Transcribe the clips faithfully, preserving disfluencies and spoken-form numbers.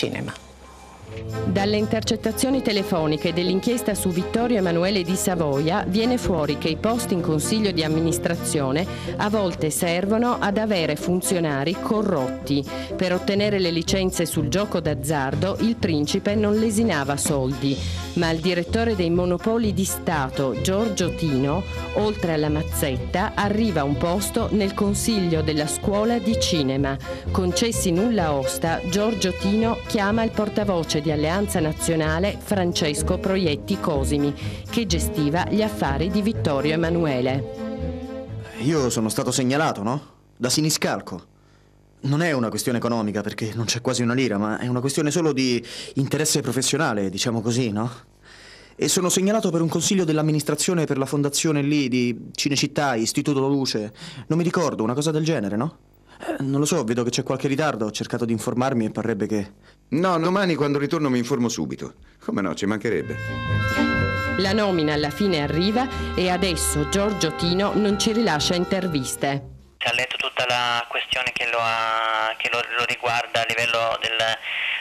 cinema. Dalle intercettazioni telefoniche dell'inchiesta su Vittorio Emanuele di Savoia viene fuori che i posti in consiglio di amministrazione a volte servono ad avere funzionari corrotti. Per ottenere le licenze sul gioco d'azzardo il principe non lesinava soldi, ma il direttore dei Monopoli di Stato, Giorgio Tino, oltre alla mazzetta, arriva a un posto nel consiglio della scuola di cinema. Concessi nulla osta, Giorgio Tino chiama il portavoce di Alleanza Nazionale, Francesco Proietti Cosimi, che gestiva gli affari di Vittorio Emanuele. Io sono stato segnalato, no? Da Siniscalco. Non è una questione economica, perché non c'è quasi una lira, ma è una questione solo di interesse professionale, diciamo così, no? E sono segnalato per un consiglio dell'amministrazione per la fondazione lì di Cinecittà, Istituto Luce. Non mi ricordo, una cosa del genere, no? Eh, non lo so, vedo che c'è qualche ritardo, ho cercato di informarmi e parrebbe che... No, domani quando ritorno mi informo subito. Come no, ci mancherebbe. La nomina alla fine arriva e adesso Giorgio Tino non ci rilascia interviste. Ha letto tutta la questione che lo, ha, che lo, lo riguarda a livello del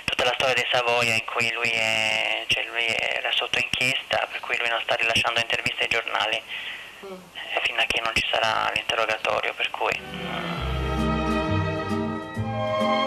tutta la storia di Savoia, in cui lui, è, cioè lui era sotto inchiesta, per cui lui non sta rilasciando interviste ai giornali eh, fino a che non ci sarà l'interrogatorio, per cui...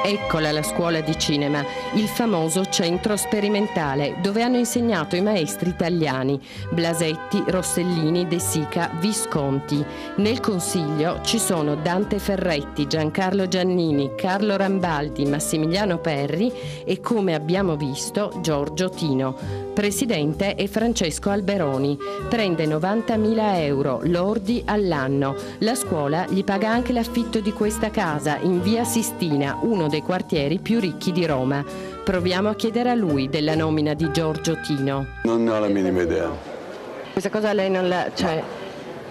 Eccola la scuola di cinema, il famoso centro sperimentale dove hanno insegnato i maestri italiani, Blasetti, Rossellini, De Sica, Visconti. Nel consiglio ci sono Dante Ferretti, Giancarlo Giannini, Carlo Rambaldi, Massimiliano Perri e, come abbiamo visto, Giorgio Tino. Presidente è Francesco Alberoni, prende novantamila euro lordi all'anno. La scuola gli paga anche l'affitto di questa casa in via Sistina, uno dei quartieri più ricchi di Roma. Proviamo a chiedere a lui della nomina di Giorgio Tino. Non ne ho la minima idea. Questa cosa lei non la... cioè...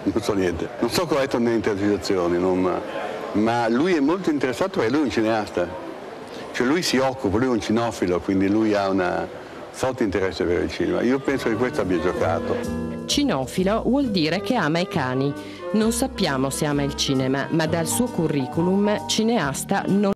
No, non so niente. Non so cosa è detto nelle intercettazioni, non... ma lui è molto interessato perché lui è un cineasta. Cioè lui si occupa, lui è un cinofilo, quindi lui ha un forte interesse per il cinema. Io penso che questo abbia giocato. Cinofilo vuol dire che ama i cani. Non sappiamo se ama il cinema, ma dal suo curriculum cineasta non